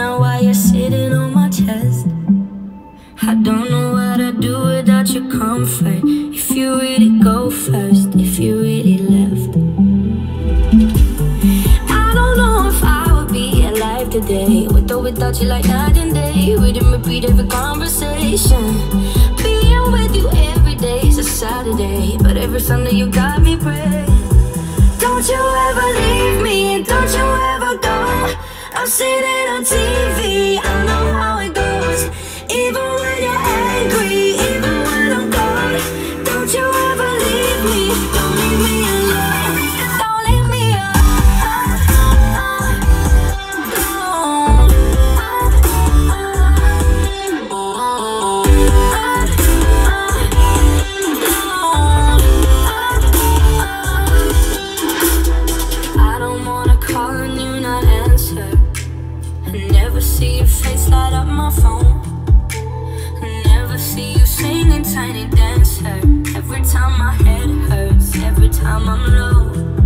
know why you're sitting on my chest. I don't know what I'd do without your comfort. If you really go first, if you really left, I don't know if I would be alive today. With or without you, like night and day. We didn't repeat every conversation. Being with you every day is a Saturday, but every Sunday you got me praying. Don't you ever leave me, and don't you ever go. I've seen it on TV, I know how it goes. Even when you're angry, even when I'm gone, don't you ever leave me, don't leave me alone. Don't leave me alone. I don't wanna call and you not answer. I never see your face light up my phone. I never see you singing Tiny Dancer. Every time my head hurts, every time I'm low.